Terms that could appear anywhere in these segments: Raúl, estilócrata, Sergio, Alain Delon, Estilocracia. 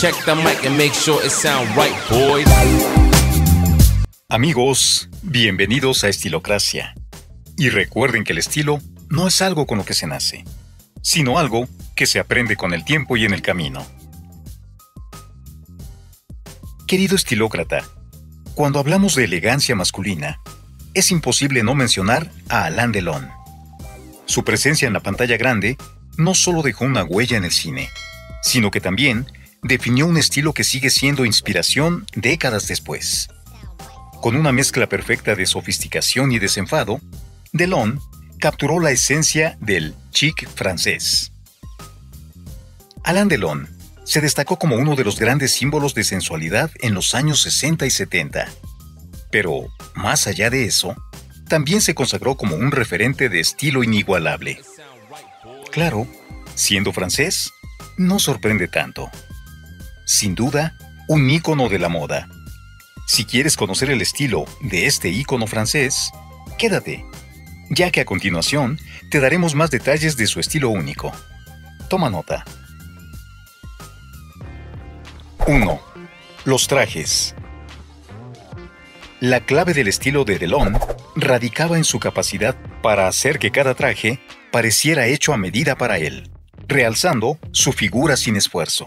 Check the mic and make sure it sound right, boys. Amigos, bienvenidos a Estilocracia. Y recuerden que el estilo no es algo con lo que se nace, sino algo que se aprende con el tiempo y en el camino. Querido estilócrata, cuando hablamos de elegancia masculina, es imposible no mencionar a Alain Delon. Su presencia en la pantalla grande no solo dejó una huella en el cine, sino que también definió un estilo que sigue siendo inspiración décadas después. Con una mezcla perfecta de sofisticación y desenfado, Delon capturó la esencia del chic francés. Alain Delon se destacó como uno de los grandes símbolos de sensualidad en los años 60 y 70. Pero, más allá de eso, también se consagró como un referente de estilo inigualable. Claro, siendo francés, no sorprende tanto. Sin duda, un ícono de la moda. Si quieres conocer el estilo de este ícono francés, quédate, ya que a continuación te daremos más detalles de su estilo único. Toma nota. 1. Los trajes. La clave del estilo de Delon radicaba en su capacidad para hacer que cada traje pareciera hecho a medida para él, realzando su figura sin esfuerzo.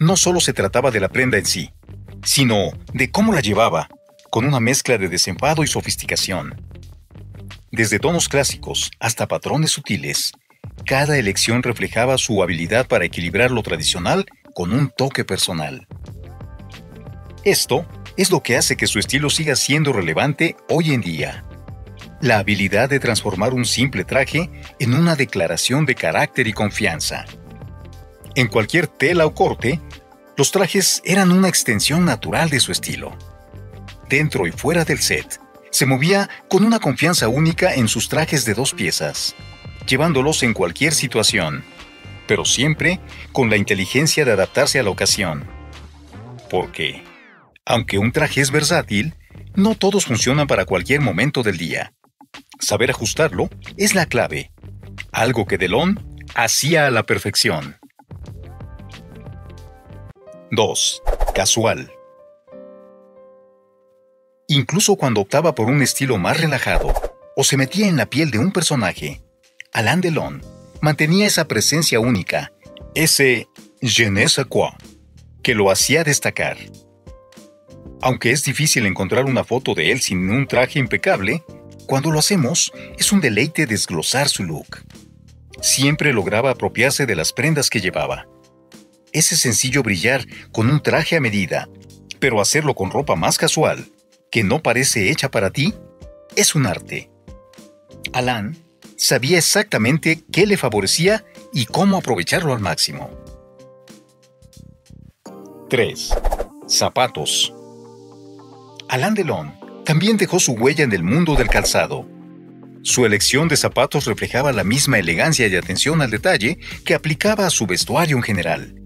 No solo se trataba de la prenda en sí, sino de cómo la llevaba, con una mezcla de desenfado y sofisticación. Desde tonos clásicos hasta patrones sutiles, cada elección reflejaba su habilidad para equilibrar lo tradicional con un toque personal. Esto es lo que hace que su estilo siga siendo relevante hoy en día. La habilidad de transformar un simple traje en una declaración de carácter y confianza. En cualquier tela o corte, los trajes eran una extensión natural de su estilo. Dentro y fuera del set, se movía con una confianza única en sus trajes de dos piezas, llevándolos en cualquier situación, pero siempre con la inteligencia de adaptarse a la ocasión. Porque, aunque un traje es versátil, no todos funcionan para cualquier momento del día. Saber ajustarlo es la clave, algo que Delon hacía a la perfección. 2. Casual. Incluso cuando optaba por un estilo más relajado o se metía en la piel de un personaje, Alain Delon mantenía esa presencia única, ese je ne sais quoi, que lo hacía destacar. Aunque es difícil encontrar una foto de él sin un traje impecable, cuando lo hacemos, es un deleite desglosar su look. Siempre lograba apropiarse de las prendas que llevaba. Es sencillo brillar con un traje a medida, pero hacerlo con ropa más casual, que no parece hecha para ti, es un arte. Alain sabía exactamente qué le favorecía y cómo aprovecharlo al máximo. 3. Zapatos. Alain Delon también dejó su huella en el mundo del calzado. Su elección de zapatos reflejaba la misma elegancia y atención al detalle que aplicaba a su vestuario en general.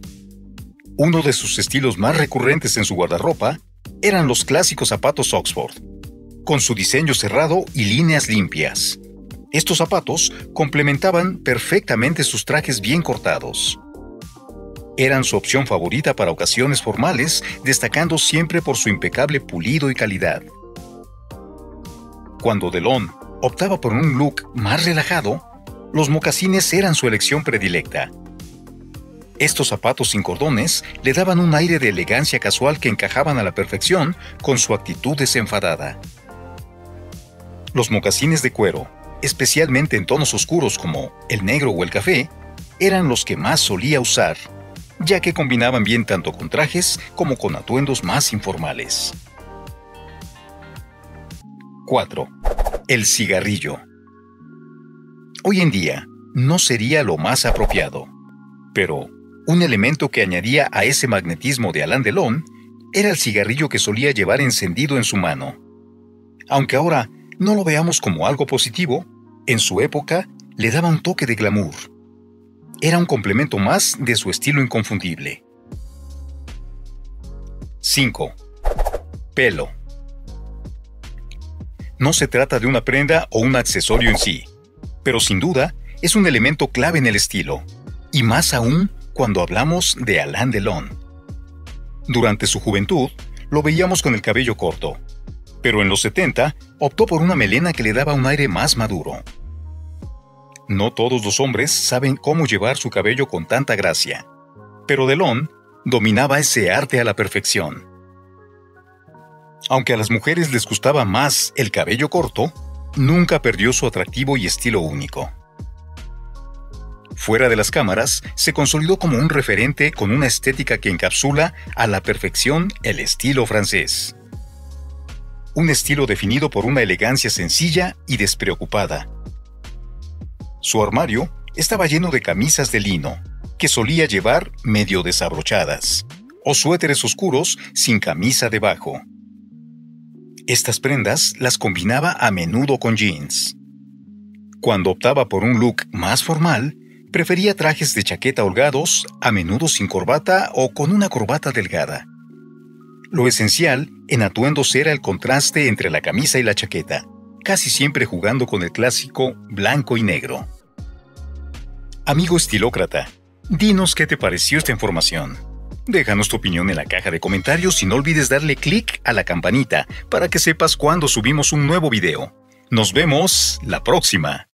Uno de sus estilos más recurrentes en su guardarropa eran los clásicos zapatos Oxford, con su diseño cerrado y líneas limpias. Estos zapatos complementaban perfectamente sus trajes bien cortados. Eran su opción favorita para ocasiones formales, destacando siempre por su impecable pulido y calidad. Cuando Delon optaba por un look más relajado, los mocasines eran su elección predilecta. Estos zapatos sin cordones le daban un aire de elegancia casual que encajaban a la perfección con su actitud desenfadada. Los mocasines de cuero, especialmente en tonos oscuros como el negro o el café, eran los que más solía usar, ya que combinaban bien tanto con trajes como con atuendos más informales. 4. El cigarrillo. Hoy en día no sería lo más apropiado, pero un elemento que añadía a ese magnetismo de Alain Delon era el cigarrillo que solía llevar encendido en su mano. Aunque ahora no lo veamos como algo positivo, en su época le daba un toque de glamour. Era un complemento más de su estilo inconfundible. 5. Pelo. No se trata de una prenda o un accesorio en sí, pero sin duda es un elemento clave en el estilo, y más aún cuando hablamos de Alain Delon, Durante su juventud, lo veíamos con el cabello corto, pero en los 70 optó por una melena que le daba un aire más maduro. No todos los hombres saben cómo llevar su cabello con tanta gracia, pero Delon dominaba ese arte a la perfección. Aunque a las mujeres les gustaba más el cabello corto, nunca perdió su atractivo y estilo único. Fuera de las cámaras, se consolidó como un referente con una estética que encapsula a la perfección el estilo francés. Un estilo definido por una elegancia sencilla y despreocupada. Su armario estaba lleno de camisas de lino, que solía llevar medio desabrochadas, o suéteres oscuros sin camisa debajo. Estas prendas las combinaba a menudo con jeans. Cuando optaba por un look más formal, prefería trajes de chaqueta holgados, a menudo sin corbata o con una corbata delgada. Lo esencial en atuendos era el contraste entre la camisa y la chaqueta, casi siempre jugando con el clásico blanco y negro. Amigo estilócrata, dinos qué te pareció esta información. Déjanos tu opinión en la caja de comentarios y no olvides darle clic a la campanita para que sepas cuando subimos un nuevo video. Nos vemos la próxima.